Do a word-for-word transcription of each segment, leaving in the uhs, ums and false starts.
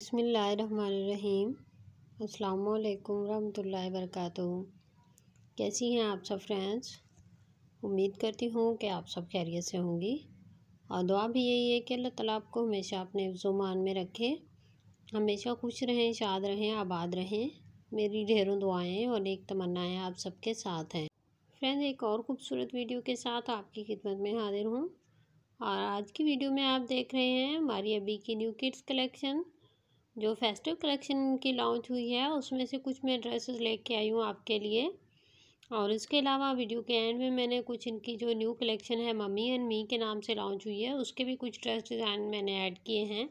बिस्मिल्लाहिर्रहमानिर्रहीम, अस्सलामुअलैकुम रहमतुल्लाहि वबरकातुहू। कैसी हैं आप सब फ्रेंड्स? उम्मीद करती हूँ कि आप सब खैरियत से होंगी और दुआ भी यही है कि अल्लाह ताला आपको हमेशा अपने हिफ्ज़-ओ-मान में रखे, हमेशा खुश रहें, शाद रहें, आबाद रहें। मेरी ढेरों दुआएं और नेक तमन्नाएं आप सबके साथ हैं। फ्रेंड्स, एक और खूबसूरत वीडियो के साथ आपकी खिदमत में हाजिर हूँ और आज की वीडियो में आप देख रहे हैं मारिया बी की न्यू किड्स कलेक्शन। जो फेस्टिव कलेक्शन की लॉन्च हुई है उसमें से कुछ मैं ड्रेसेस लेके आई हूँ आपके लिए, और इसके अलावा वीडियो के एंड में मैंने कुछ इनकी जो न्यू कलेक्शन है मम्मी एंड मी के नाम से लॉन्च हुई है उसके भी कुछ ड्रेस डिज़ाइन मैंने ऐड किए हैं।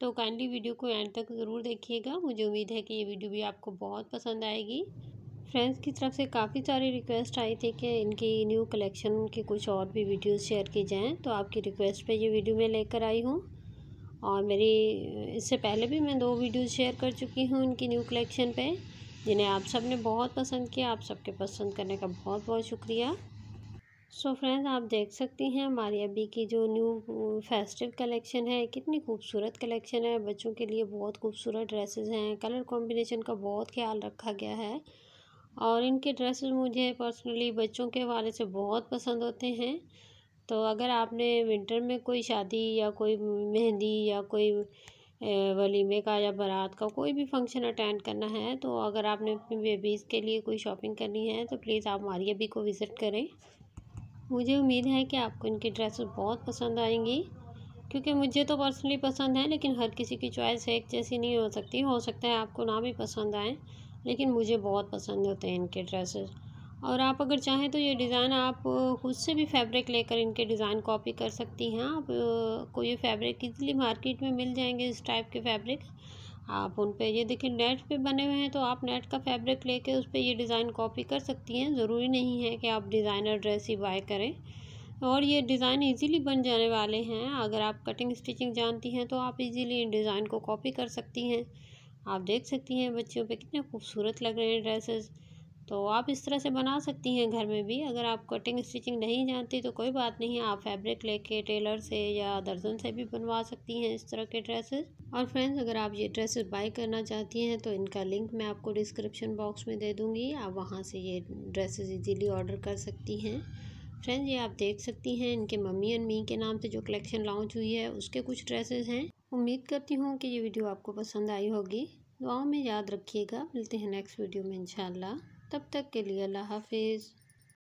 तो काइंडली वीडियो को एंड तक ज़रूर देखिएगा। मुझे उम्मीद है कि ये वीडियो भी आपको बहुत पसंद आएगी। फ्रेंड्स की तरफ से काफ़ी सारी रिक्वेस्ट आई थी कि इनकी न्यू कलेक्शन की कुछ और भी वीडियोज़ शेयर की जाएँ, तो आपकी रिक्वेस्ट पर ये वीडियो मैं लेकर आई हूँ। और मेरी इससे पहले भी मैं दो वीडियो शेयर कर चुकी हूँ इनकी न्यू कलेक्शन पे, जिन्हें आप सब ने बहुत पसंद किया। आप सबके पसंद करने का बहुत बहुत शुक्रिया। सो so फ्रेंड्स, आप देख सकती हैं मारिया बी की जो न्यू फेस्टिव कलेक्शन है, कितनी खूबसूरत कलेक्शन है। बच्चों के लिए बहुत खूबसूरत ड्रेसेस हैं, कलर कॉम्बिनेशन का बहुत ख्याल रखा गया है और इनके ड्रेसेस मुझे पर्सनली बच्चों के हवाले से बहुत पसंद होते हैं। तो अगर आपने विंटर में कोई शादी या कोई मेहंदी या कोई वलीमे का या बारात का कोई भी फंक्शन अटेंड करना है, तो अगर आपने अपनी बेबीज़ के लिए कोई शॉपिंग करनी है तो प्लीज़ आप मारिया बी को विज़िट करें। मुझे उम्मीद है कि आपको इनकी ड्रेसेस बहुत पसंद आएंगी, क्योंकि मुझे तो पर्सनली पसंद है, लेकिन हर किसी की चॉइस एक जैसी नहीं हो सकती। हो सकता है आपको ना भी पसंद आएँ, लेकिन मुझे बहुत पसंद होते हैं इनके ड्रेसेस। और आप अगर चाहें तो ये डिज़ाइन आप खुद से भी फैब्रिक लेकर इनके डिज़ाइन कॉपी कर सकती हैं। आप को ये फैब्रिक इजीली मार्केट में मिल जाएंगे, इस टाइप के फैब्रिक। आप उन पे ये देखिए नेट पे बने हुए हैं, तो आप नेट का फैब्रिक लेके उस पे ये डिज़ाइन कॉपी कर सकती हैं। ज़रूरी नहीं है कि आप डिज़ाइनर ड्रेस ही बाय करें, और ये डिज़ाइन ईज़िली बन जाने वाले हैं। अगर आप कटिंग स्टिचिंग जानती हैं तो आप ईज़िली इन डिज़ाइन को कॉपी कर सकती हैं। आप देख सकती हैं बच्चियों पर कितने खूबसूरत लग रहे हैं ड्रेसेस। तो आप इस तरह से बना सकती हैं घर में भी। अगर आप कटिंग स्टिचिंग नहीं जानती तो कोई बात नहीं, आप फैब्रिक लेके टेलर से या दर्जन से भी बनवा सकती हैं इस तरह के ड्रेसेस। और फ्रेंड्स, अगर आप ये ड्रेसेस बाय करना चाहती हैं तो इनका लिंक मैं आपको डिस्क्रिप्शन बॉक्स में दे दूँगी। आप वहाँ से ये ड्रेसेस इजीली ऑर्डर कर सकती हैं। फ्रेंड्स, ये आप देख सकती हैं इनके मम्मी एंड मी के नाम से जो कलेक्शन लॉन्च हुई है उसके कुछ ड्रेसेस हैं। उम्मीद करती हूँ कि ये वीडियो आपको पसंद आई होगी। दुआओं में याद रखिएगा। मिलते हैं नेक्स्ट वीडियो में इंशाल्लाह। तब तक के लिए अल्लाह हाफिज़।